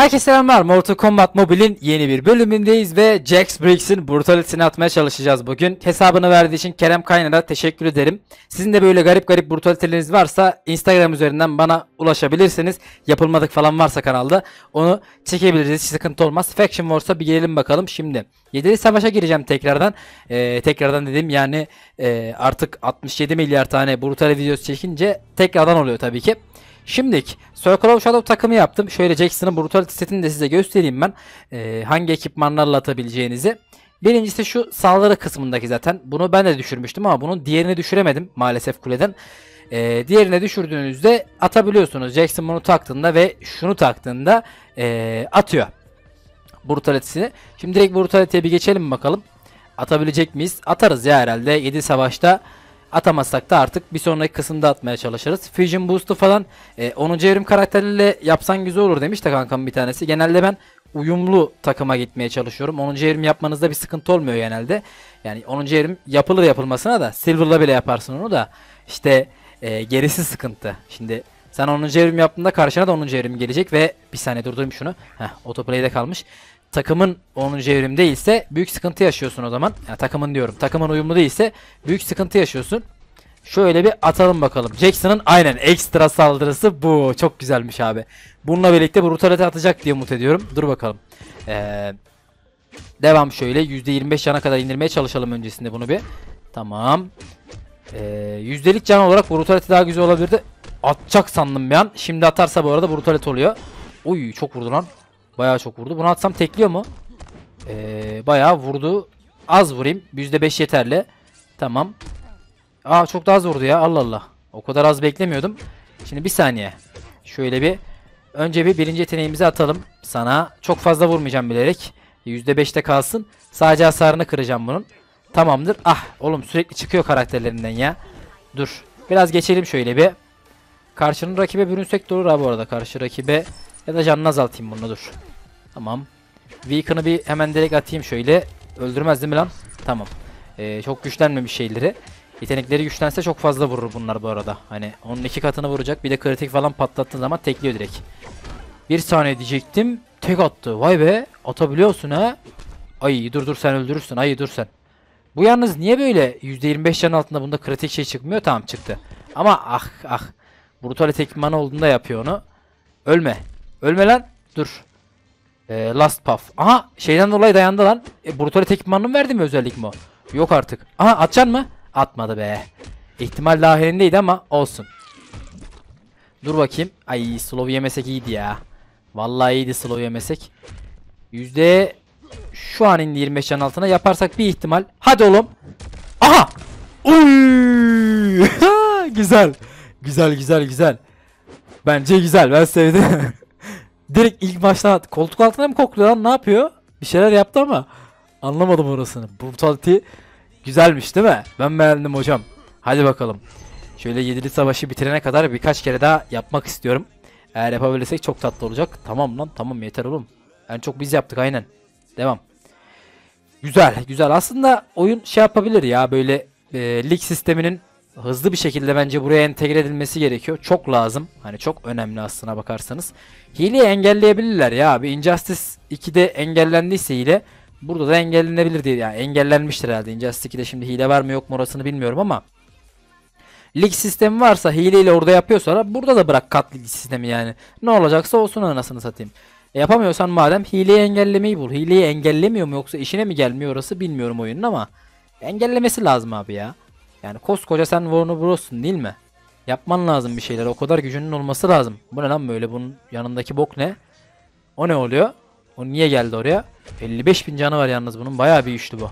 Herkese selamlar. Mortal Kombat Mobile'in yeni bir bölümündeyiz ve Jax Briggs'in brutalitesini atmaya çalışacağız bugün. Hesabını verdiği için Kerem Kaynar'a teşekkür ederim. Sizin de böyle garip brutaliteleriniz varsa Instagram üzerinden bana ulaşabilirsiniz. Yapılmadık falan varsa kanalda onu çekebiliriz. Hiç sıkıntı olmaz. Faction Wars'a bir gelelim bakalım şimdi. Yedili Savaş'a gireceğim tekrardan. Tekrardan dedim yani artık 67 milyar tane brutal videosu çekince tekrardan oluyor tabii ki. Şimdilik Circle of Shadow takımı yaptım. Şöyle Jax'ın brutality setini de size göstereyim ben. Hangi ekipmanlarla atabileceğinizi. Birincisi şu saldırı kısmındaki zaten. Bunu ben de düşürmüştüm ama bunun diğerini düşüremedim maalesef kuleden. Diğerine düşürdüğünüzde atabiliyorsunuz. Jax'ın bunu taktığında ve şunu taktığında atıyor brutality'sini. Şimdi direkt brutality'ye bir geçelim bakalım. Atabilecek miyiz? Atarız ya herhalde. 7 savaşta atamazsak da artık bir sonraki kısımda atmaya çalışırız. Fusion Boost'u falan 10. evrim karakteriyle yapsan güzel olur demiş de kankam bir tanesi. Genelde ben uyumlu takıma gitmeye çalışıyorum. 10. evrim yapmanızda bir sıkıntı olmuyor genelde. Yani 10. evrim yapılır yapılmasına da Silver'la bile yaparsın onu da. İşte gerisi sıkıntı. Şimdi sen 10. evrim yaptığında karşına da 10. evrim gelecek ve bir saniye durdurayım şunu. Autoplay'de kalmış. Takımın 10. evrim değilse büyük sıkıntı yaşıyorsun o zaman. Yani takımın diyorum. Takımın uyumlu değilse büyük sıkıntı yaşıyorsun. Şöyle bir atalım bakalım. Jackson'ın aynen ekstra saldırısı bu. Çok güzelmiş abi. Bununla birlikte brutality atacak diye umut ediyorum. Dur bakalım. Devam şöyle. %25 cana kadar indirmeye çalışalım öncesinde bunu bir. Tamam. Yüzdelik can olarak brutality daha güzel olabilirdi. Atacak sandım bir an. Şimdi atarsa bu arada brutality oluyor. Uy çok vurdu lan. Bayağı çok vurdu. Bunu atsam tekliyor mu? Bayağı vurdu. Az vurayım. %5 yeterli. Tamam. Aa çok da az vurdu ya. Allah Allah. O kadar az beklemiyordum. Şimdi bir saniye. Şöyle bir. Önce bir birinci yeteneğimizi atalım. Sana çok fazla vurmayacağım bilerek. %5'te kalsın. Sadece hasarını kıracağım bunun. Tamamdır. Ah oğlum sürekli çıkıyor karakterlerinden ya. Dur. Biraz geçelim şöyle bir. Karşının rakibe bürünsek de olur ha bu arada. Karşı rakibe ya da canını azaltayım bunu dur. Tamam. Weaken'ı bir hemen direkt atayım şöyle. Öldürmez değil mi lan? Tamam. Çok güçlenmemiş şeyleri. Yetenekleri güçlense çok fazla vurur bunlar bu arada. Hani onun 2 katını vuracak. Bir de kritik falan patlattığın zaman tekliyor direkt. Bir saniye diyecektim. Tek attı. Vay be. Atabiliyorsun ha. Ay dur sen öldürürsün. Ay dur sen. Bu yalnız niye böyle %25 canın altında bunda kritik şey çıkmıyor? Tamam çıktı. Ama ah. Brutality ekipmanı olduğunda yapıyor onu. Ölme. Ölme lan. Dur. Last Puff. Aha şeyden dolayı dayandı lan. Brutality ekipmanını verdi mi özellik mi o? Yok artık. Aha atacaksın mı? Atmadı be. İhtimal dahilindeydi ama olsun. Dur bakayım. Ay slow yemesek iyiydi ya. Vallahi iyiydi slow yemesek. Yüzde şu an indi 25 can altına yaparsak bir ihtimal. Hadi oğlum. Aha. Uy. Güzel. Güzel. Bence güzel. Ben sevdim. Direkt ilk başta koltuk altına mı kokluyor lan? Ne yapıyor? Bir şeyler yaptı ama anlamadım orasını. Brutality güzelmiş değil mi? Ben beğendim hocam. Hadi bakalım. Şöyle yedili savaşı bitirene kadar birkaç kere daha yapmak istiyorum. Eğer yapabilirsek çok tatlı olacak. Tamam lan tamam yeter oğlum. Yani çok biz yaptık aynen. Devam. Güzel. Aslında oyun şey yapabilir ya böyle lig sisteminin hızlı bir şekilde bence buraya entegre edilmesi gerekiyor. Çok lazım. Hani çok önemli aslına bakarsanız. Hileyi engelleyebilirler ya abi. Injustice 2'de engellendiyse hile burada da engellenebilir diye. Yani engellenmiştir herhalde. Injustice 2'de şimdi hile var mı yok mu orasını bilmiyorum ama lig sistemi varsa hileyle orada yapıyorsa burada da bırak kat lig sistemi yani. Ne olacaksa olsun anasını satayım. Yapamıyorsan madem hileyi engellemeyi bul. Hileyi engellemiyor mu yoksa işine mi gelmiyor orası bilmiyorum oyunun ama engellemesi lazım abi ya. Yani koskoca sen Warner Bros'un değil mi? Yapman lazım bir şeyler. O kadar gücünün olması lazım. Bu ne lan böyle? Bunun yanındaki bok ne? O ne oluyor? O niye geldi oraya? 55.000 canı var yalnız bunun. Bayağı bir güçlü bu.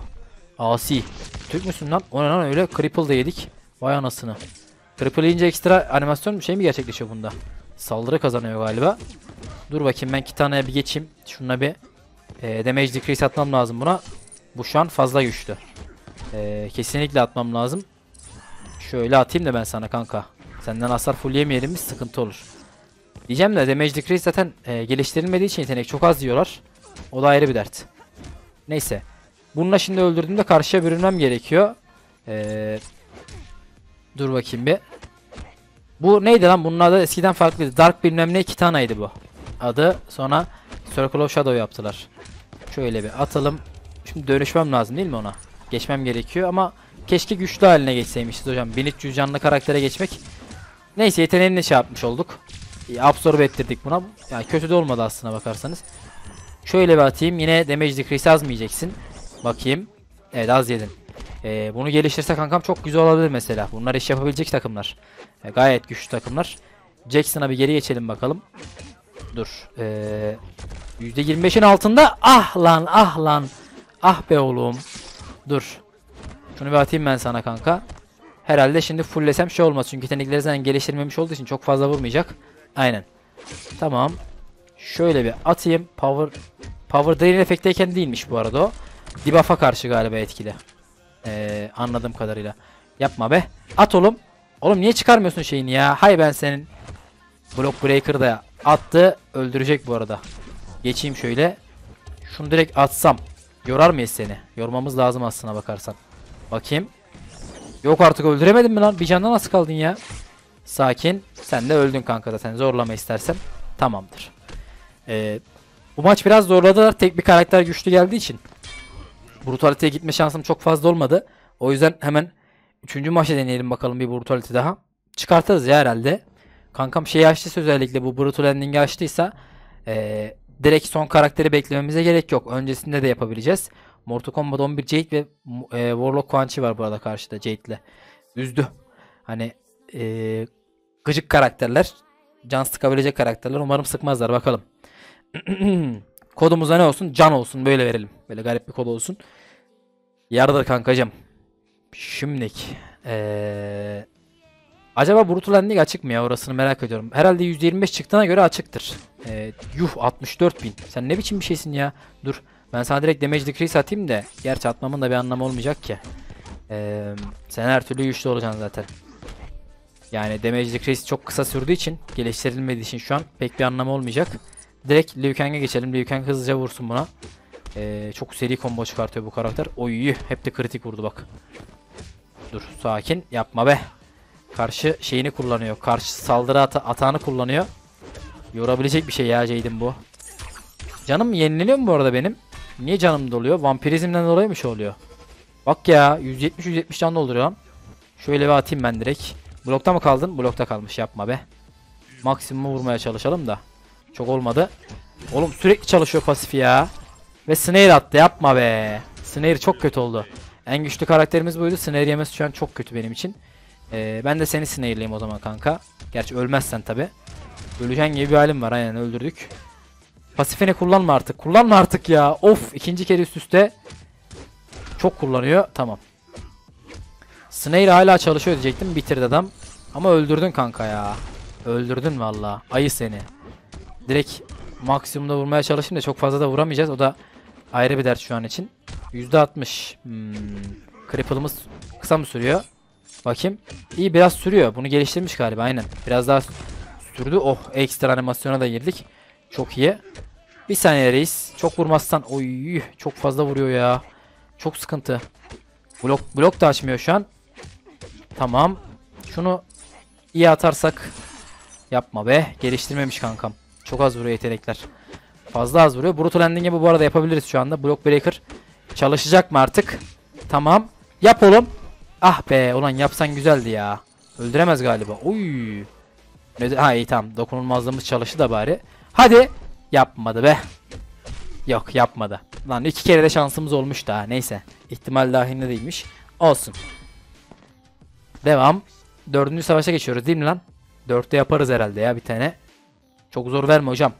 Asi. Türk müsün lan? O ne lan öyle? Cripple da yedik. Vay anasını. Cripple yiyince ekstra animasyon bir şey mi gerçekleşiyor bunda? Saldırı kazanıyor galiba. Dur bakayım ben Kitana'ya bir geçeyim. Şununla bir damage decrease atmam lazım buna. Bu şu an fazla güçlü. Kesinlikle atmam lazım. Şöyle atayım da ben sana kanka. Senden hasar full yemeyelim sıkıntı olur. Diyeceğim de damage decrease zaten geliştirilmediği için yetenek çok az diyorlar. O da ayrı bir dert. Neyse. Bununla şimdi öldürdüğümde karşıya bürünmem gerekiyor. Dur bakayım bir. Bu neydi lan? Bunun adı eskiden farklıydı. Dark bilmem ne Kitana'ydı bu. Adı sonra Circle of Shadow yaptılar. Şöyle bir atalım. Şimdi dönüşmem lazım değil mi ona? Geçmem gerekiyor ama keşke güçlü haline geçseymişiz hocam. 1300 canlı karaktere geçmek. Neyse yeteneğini şey yapmış olduk. Absorbe ettirdik buna. Yani kötü de olmadı aslına bakarsanız. Şöyle bir atayım. Yine damage decrease az mı yiyeceksin? Bakayım. Evet az yedin. Bunu geliştirse kankam çok güzel olabilir mesela. Bunlar iş yapabilecek takımlar. Gayet güçlü takımlar. Jackson'a bir geri geçelim bakalım. Dur. %25'in altında. Ah lan ah lan. Ah be oğlum. Dur. Şunu bir atayım ben sana kanka. Herhalde şimdi fulllesem şey olmaz. Çünkü yetenekleri zaten geliştirmemiş olduğu için çok fazla vurmayacak. Aynen. Tamam. Şöyle bir atayım. Power drain efekteyken değilmiş bu arada o. Debuff'a karşı galiba etkili. Anladığım kadarıyla. Yapma be. At oğlum. Oğlum niye çıkarmıyorsun şeyini ya? Hay ben senin. Block breaker da attı. Öldürecek bu arada. Geçeyim şöyle. Şunu direkt atsam. Yorar mıyız seni? Yormamız lazım aslına bakarsan. Bakayım. Yok artık öldüremedin mi lan? Bir candan nasıl kaldın ya? Sakin. Sen de öldün kanka zaten. Zorlama istersen. Tamamdır. Bu maç biraz zorladılar. Tek bir karakter güçlü geldiği için. Brutality'ye gitme şansım çok fazla olmadı. O yüzden hemen 3. maçta deneyelim bakalım bir brutality daha. Çıkartırız ya herhalde. Kankam şeyi açtıysa özellikle bu brutal ending'i açtıysa direkt son karakteri beklememize gerek yok. Öncesinde de yapabileceğiz. Mortal Kombat 11 Jade ve Warlock Quan Chi var bu arada karşıda Jade'le. Üzdü. Hani gıcık karakterler. Can sıkabilecek karakterler. Umarım sıkmazlar bakalım. Kodumuza ne olsun? Can olsun. Böyle verelim. Böyle garip bir kod olsun. Yardır kankacığım. Şimdilik. Acaba Brutal Ending açık mı ya? Orasını merak ediyorum. Herhalde %25 çıktığına göre açıktır. Yuh 64.000. Sen ne biçim bir şeysin ya? Dur. Ben sana direkt damage decrease atayım da. Gerçi atmamın da bir anlamı olmayacak ki. Sen her türlü güçlü olacaksın zaten. Yani damage decrease çok kısa sürdüğü için. Geliştirilmediği için şu an pek bir anlamı olmayacak. Direkt Liu Kang'a geçelim. Liu Kang hızlıca vursun buna. Çok seri combo çıkartıyor bu karakter. Oy hep de kritik vurdu bak. Dur sakin yapma be. Karşı şeyini kullanıyor. Karşı saldırı atağını kullanıyor. Yorabilecek bir şey ya Jade'im bu. Canım yenileniyor mu bu arada benim? Niye canım doluyor? Vampirizmden dolayı mı şey oluyor? Bak ya 170-170 can dolduruyor lan. Şöyle bir atayım ben direkt. Blokta mı kaldın? Blokta kalmış yapma be. Maksimum vurmaya çalışalım da. Çok olmadı. Oğlum sürekli çalışıyor pasif ya. Ve snare attı yapma be. Snare çok kötü oldu. En güçlü karakterimiz buydu. Snare yemesi şu an çok kötü benim için. Ben de seni snare'leyim o zaman kanka. Gerçi ölmezsen tabi. Öleceğin gibi bir halim var aynen öldürdük. Pasifini kullanma artık. Kullanma artık ya. Of ikinci kere üst üste. Çok kullanıyor. Tamam. Snare hala çalışıyor diyecektim. Bitirdi adam. Ama öldürdün kanka ya. Öldürdün valla. Ayı seni. Direkt maksimumda vurmaya çalışayım da çok fazla da vuramayacağız. O da ayrı bir dert şu an için. %60. Cripple'ımız kısa mı sürüyor? Bakayım. İyi biraz sürüyor. Bunu geliştirmiş galiba aynen. Biraz daha sürdü. Oh ekstra animasyona da girdik. Çok iyi. Bir saniye reis. Çok vurmazsan. Oy çok fazla vuruyor ya. Çok sıkıntı. Blok da açmıyor şu an. Tamam. Şunu iyi atarsak. Yapma be. Geliştirmemiş kankam. Çok az vuruyor yetenekler. Fazla az vuruyor. Brutal Ending'i bu arada yapabiliriz şu anda. Block Breaker çalışacak mı artık? Tamam. Yap oğlum. Ah be. Ulan yapsan güzeldi ya. Öldüremez galiba. Oy. Ha iyi tamam. Dokunulmazlığımız çalıştı da bari. Hadi. Yapmadı be. Yok yapmadı. Lan iki kere de şansımız olmuş da. Neyse. İhtimal dahilinde değilmiş. Olsun. Devam. 4. savaşa geçiyoruz değil mi lan? 4'te yaparız herhalde ya bir tane. Çok zor verme hocam.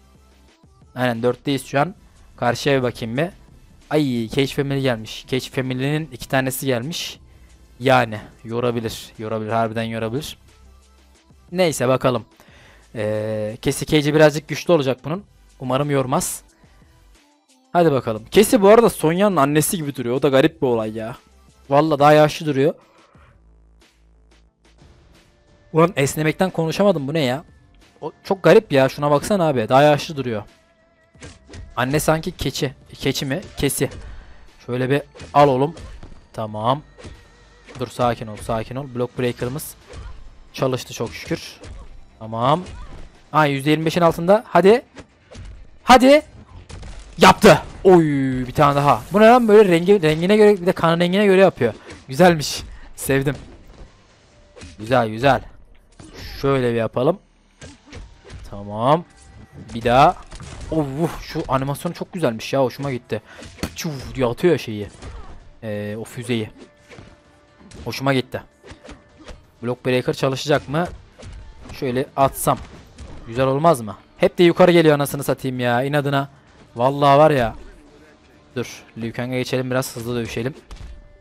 Aynen 4'teyiz şu an. Karşıya bir bakayım bir. Ay Cage Family gelmiş. Cage Family'nin 2 tanesi gelmiş. Yani yorabilir. Yorabilir harbiden yorabilir. Neyse bakalım. Kesi Cage'i birazcık güçlü olacak bunun. Umarım yormaz. Hadi bakalım. Kesi bu arada Sonya'nın annesi gibi duruyor. O da garip bir olay ya. Valla daha yaşlı duruyor. Ulan esnemekten konuşamadım bu ne ya? O çok garip ya. Şuna baksana abi. Daha yaşlı duruyor. Anne sanki keçi. Keçi mi? Kesi. Şöyle bir al oğlum. Tamam. Dur sakin ol. Sakin ol. Block Breaker'ımız çalıştı çok şükür. Tamam. Ha %25'in altında. Hadi. Hadi. Yaptı. Oy, bir tane daha. Bu ne lan böyle, rengine göre, bir de kan rengine göre yapıyor. Güzelmiş. Sevdim. Güzel güzel. Şöyle bir yapalım. Tamam. Bir daha. Oh, şu animasyon çok güzelmiş ya, hoşuma gitti. Çuv diye atıyor şeyi. O füzeyi. Hoşuma gitti. Block breaker çalışacak mı? Şöyle atsam. Güzel olmaz mı? Hep de yukarı geliyor anasını satayım ya, inadına. Vallahi var ya. Dur. Liu Kang'a geçelim, biraz hızlı dövüşelim.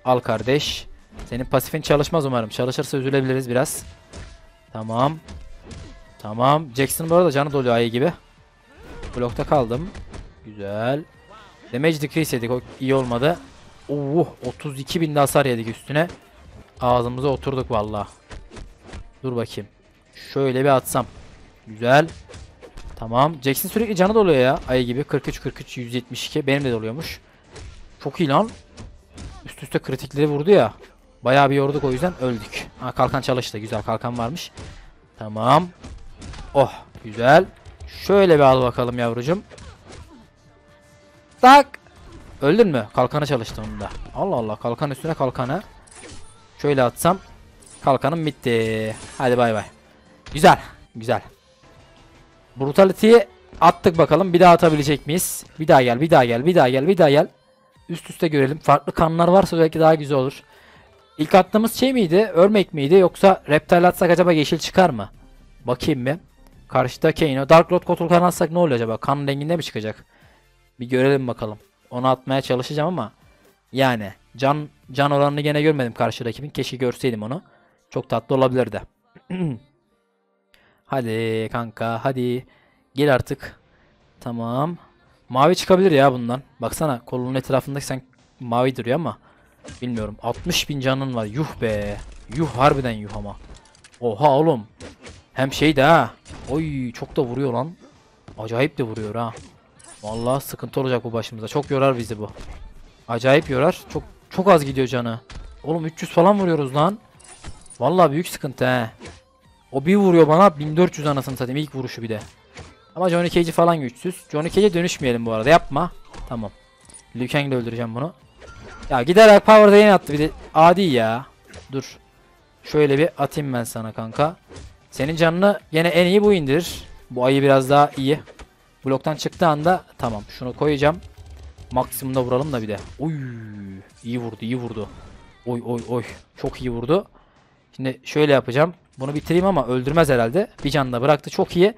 Al kardeş. Senin pasifin çalışmaz umarım. Çalışırsa üzülebiliriz biraz. Tamam. Tamam. Jackson bu arada canı doluyor ayı gibi. Blokta kaldım. Güzel. Damage decrease yedik. O iyi olmadı. Oh, 32.000 de hasar yedik üstüne. Ağzımıza oturduk vallahi. Dur bakayım. Şöyle bir atsam. Güzel. Tamam. Jackson sürekli canı doluyor ya. Ayı gibi. 43, 172. Benim de doluyormuş. Çok iyi lan. Üst üste kritikleri vurdu ya. Bayağı bir yorduk, o yüzden öldük. Ha, kalkan çalıştı. Güzel, kalkan varmış. Tamam. Oh. Güzel. Şöyle bir al bakalım yavrucum. Tak. Öldün mü? Kalkanı çalıştı onda. Allah Allah. Kalkan üstüne kalkanı. Şöyle atsam. Kalkanım bitti. Hadi bay bay. Güzel. Güzel. Brutality'yi attık bakalım. Bir daha atabilecek miyiz? Bir daha gel. Bir daha gel. Bir daha gel. Bir daha gel. Üst üste görelim. Farklı kanlar varsa belki daha güzel olur. İlk attığımız şey miydi? Örmek miydi? Yoksa reptile atsak acaba yeşil çıkar mı? Bakayım bir. Karşıda Kano. Dark Lord Kotalkan atsak ne oluyor acaba? Kan renginde mi çıkacak? Bir görelim bakalım. Onu atmaya çalışacağım ama yani can oranını gene görmedim karşı rakibin. Keşke görseydim onu. Çok tatlı olabilirdi. Hadi kanka hadi. Gel artık. Tamam. Mavi çıkabilir ya bundan. Baksana kolunun etrafındaki sen mavi duruyor ama. Bilmiyorum. 60.000 canın var. Yuh be. Yuh, harbiden yuh ama. Oha oğlum. Hem şey de ha. Oy, çok da vuruyor lan. Acayip de vuruyor ha. Vallahi sıkıntı olacak bu başımıza. Çok yorar bizi bu. Acayip yorar. Çok çok az gidiyor canı. Oğlum 300 falan vuruyoruz lan. Vallahi büyük sıkıntı he. O bir vuruyor bana 1400 anasını satayım, ilk vuruşu bir de. Ama Johnny Cage'i falan güçsüz. Johnny Cage'e dönüşmeyelim bu arada, yapma. Tamam. Liu Kang'le öldüreceğim bunu. Ya giderek power'da yeni attı bir de. Adi ya. Dur. Şöyle bir atayım ben sana kanka. Senin canını yine en iyi bu indirir. Bu ayı biraz daha iyi. Bloktan çıktığı anda tamam. Şunu koyacağım. Maksimumda vuralım da bir de. Oy. İyi vurdu, iyi vurdu. Oy oy oy. Çok iyi vurdu. Şimdi şöyle yapacağım. Bunu bitireyim ama öldürmez herhalde. Bir canı da bıraktı. Çok iyi.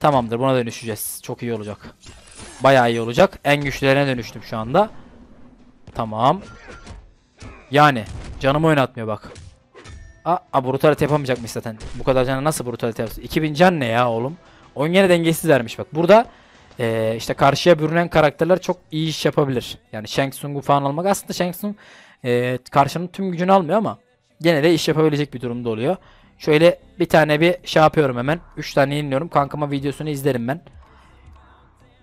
Tamamdır. Buna dönüşeceğiz. Çok iyi olacak. Bayağı iyi olacak. En güçlülerine dönüştüm şu anda. Tamam. Yani canımı oynatmıyor bak. Aa, brutality yapamayacakmış zaten. Bu kadar canı nasıl brutality yapsın? 2000 can ne ya oğlum? Oyun gene dengesiz vermiş bak. Burada işte karşıya bürünen karakterler çok iyi iş yapabilir. Yani Shang Tsung'u falan almak. Aslında Shang Tsung karşının tüm gücünü almıyor ama gene de iş yapabilecek bir durumda oluyor. Şöyle bir tane bir şey yapıyorum hemen. 3 tane yeniliyorum. Kankama videosunu izlerim ben.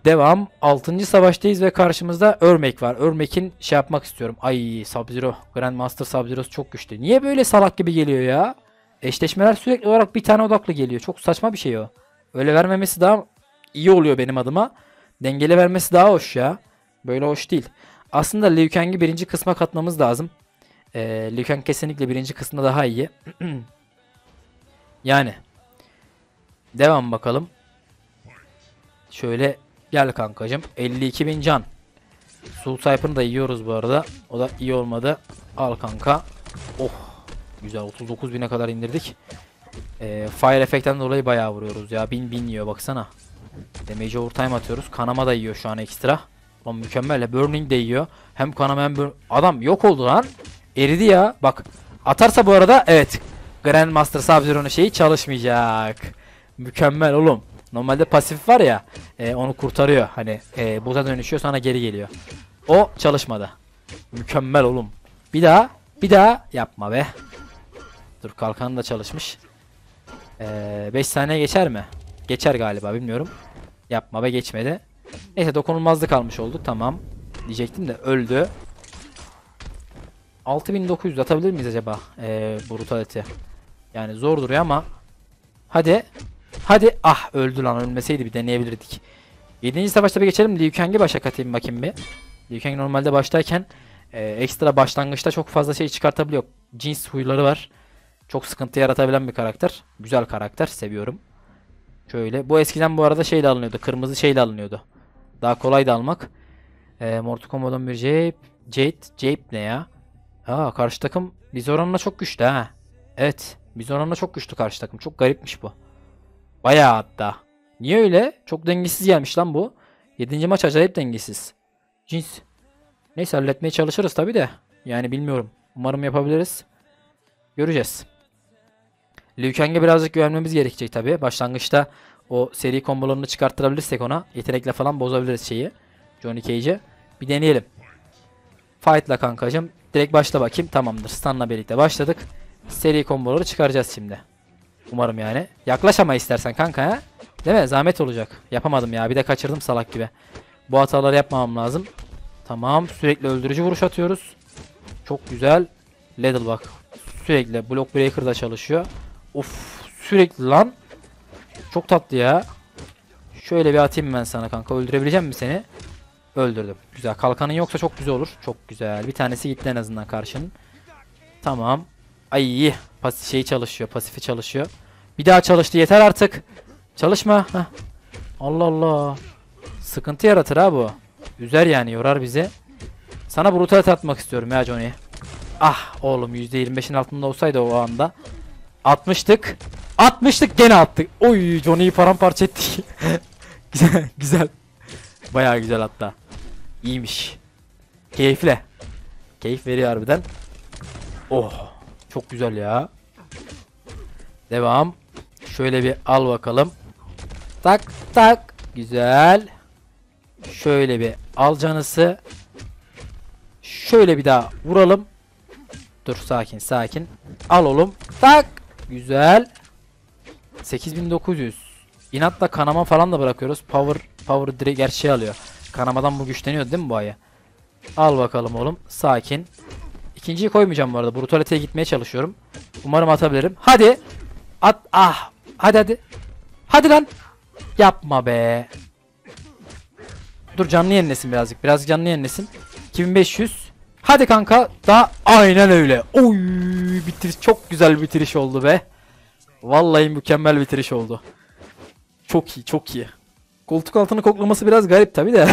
Devam. 6. savaştayız ve karşımızda Örmek var. Örmek'in şey yapmak istiyorum. Ay, Sub-Zero. Grandmaster Sub-Zero'su çok güçlü. Niye böyle salak gibi geliyor ya? Eşleşmeler sürekli olarak bir tane odaklı geliyor. Çok saçma bir şey o. Öyle vermemesi daha iyi oluyor benim adıma. Dengeli vermesi daha hoş ya. Böyle hoş değil. Aslında Liu Kang'i birinci kısma katmamız lazım. Liu Kang kesinlikle birinci kısımda daha iyi. Yani. Devam bakalım. Şöyle gel kankacım. 52.000 can. Soul Sniper'ını da yiyoruz bu arada. O da iyi olmadı. Al kanka. Oh. Güzel, 39.000'e kadar indirdik. Fire Effect'ten dolayı bayağı vuruyoruz ya. 1000 yiyor baksana. Damage overtime atıyoruz. Kanama da yiyor şu an ekstra. Lan mükemmel. Burning de yiyor. Hem kanama hem burning. Adam yok oldu lan. Eridi ya. Bak. Atarsa bu arada evet. Grandmaster Sub-Zero'nun şeyi çalışmayacak. Mükemmel oğlum. Normalde pasif var ya, onu kurtarıyor. Hani buza dönüşüyor sonra geri geliyor. O çalışmadı. Mükemmel oğlum. Bir daha. Bir daha. Yapma be. Dur, kalkanı da çalışmış. 5 saniye geçer mi? Geçer galiba, bilmiyorum. Yapma be, geçmedi. Neyse, dokunulmazlık almış olduk. Tamam. Diyecektim de öldü. 6900 atabilir miyiz acaba? Brutality. Yani zor duruyor ama. Hadi. Hadi. Ah, öldü lan. Ölmeseydi bir deneyebilirdik. 7. savaşta bir geçelim. Liu Kang'i başa katayım bakayım bir. Liu Kang normalde baştayken ekstra başlangıçta çok fazla şey çıkartabiliyor. Cins huyları var. Çok sıkıntı yaratabilen bir karakter. Güzel karakter. Seviyorum. Şöyle. Bu eskiden bu arada şeyle alınıyordu. Kırmızı şeyle alınıyordu. Daha kolay da almak. Mortal Kombat'ın bir Jade ne ya? Aa, karşı takım Bizoran'la çok güçlü ha. Evet. Bizoran'la çok güçlü karşı takım. Çok garipmiş bu. Bayağı hatta. Niye öyle? Çok dengesiz gelmiş lan bu. 7. maç acayip dengesiz. Cins. Neyse halletmeye çalışırız tabi de. Yani bilmiyorum. Umarım yapabiliriz. Göreceğiz. Liu Kang'e birazcık güvenmemiz gerekecek tabi. Başlangıçta o seri kombolarını çıkarttırabilirsek ona. Yetenekle falan bozabiliriz şeyi. Johnny Cage'e. Bir deneyelim. Fight'la kankacığım. Direkt başla bakayım. Tamamdır. Stan'la birlikte başladık. Seri komboları çıkaracağız şimdi. Umarım yani. Yaklaş ama istersen kanka ha. Değil mi? Zahmet olacak. Yapamadım ya. Bir de kaçırdım salak gibi. Bu hataları yapmamam lazım. Tamam. Sürekli öldürücü vuruş atıyoruz. Çok güzel. Ladle bak. Sürekli Block Breaker'da çalışıyor. Of. Sürekli lan. Çok tatlı ya. Şöyle bir atayım ben sana kanka. Öldürebileceğim mi seni? Öldürdüm. Güzel. Kalkanın yoksa çok güzel olur. Çok güzel. Bir tanesi gitti en azından karşının. Tamam. Ay. Şey çalışıyor. Pasifi çalışıyor. Bir daha çalıştı. Yeter artık. Çalışma. Heh. Allah Allah. Sıkıntı yaratır ha bu. Üzer yani. Yorar bizi. Sana brutal atmak istiyorum ya Johnny. Ah oğlum. %25'in altında olsaydı o anda. Atmıştık. Atmıştık. Gene attık. Oy. Johnny'yi paramparça ettik. Güzel. Güzel. Bayağı güzel hatta. İyiymiş. Keyifle. Keyif veriyor harbiden. Oh. Çok güzel ya. Devam. Şöyle bir al bakalım. Tak tak. Güzel. Şöyle bir al canısı. Şöyle bir daha vuralım. Dur sakin sakin. Al oğlum. Tak. Güzel. 8900. İnatla kanama falan da bırakıyoruz. Power direkt gerçeği alıyor. Kanamadan bu güçleniyor değil mi bu ayı? Al bakalım oğlum. Sakin. İkinciyi koymayacağım bu arada. Brutality'ye gitmeye çalışıyorum. Umarım atabilirim. Hadi. At. Ah. Hadi hadi. Hadi lan. Yapma be. Dur canlı yenilesin birazcık. Birazcık canlı yenilesin. 2500. Hadi kanka. Daha aynen öyle. Oy. Bitiriş. Çok güzel bitiriş oldu be. Vallahi mükemmel bitiriş oldu. Çok iyi. Çok iyi. Koltuk altını koklaması biraz garip tabi de.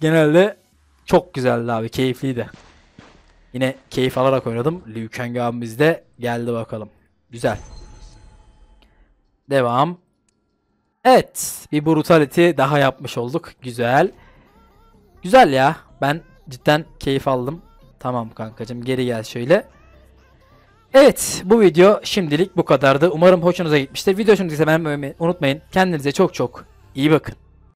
Genelde çok güzeldi abi. Keyifliydi. Yine keyif alarak oynadım. Liu Kang abimiz de geldi bakalım. Güzel. Devam. Evet. Bir brutality daha yapmış olduk. Güzel. Güzel ya. Ben cidden keyif aldım. Tamam kankacığım. Geri gel şöyle. Evet. Bu video şimdilik bu kadardı. Umarım hoşunuza gitmiştir. Video hoşunuza gitmişse beğenmeyi unutmayın. Kendinize çok çok iyi bakın.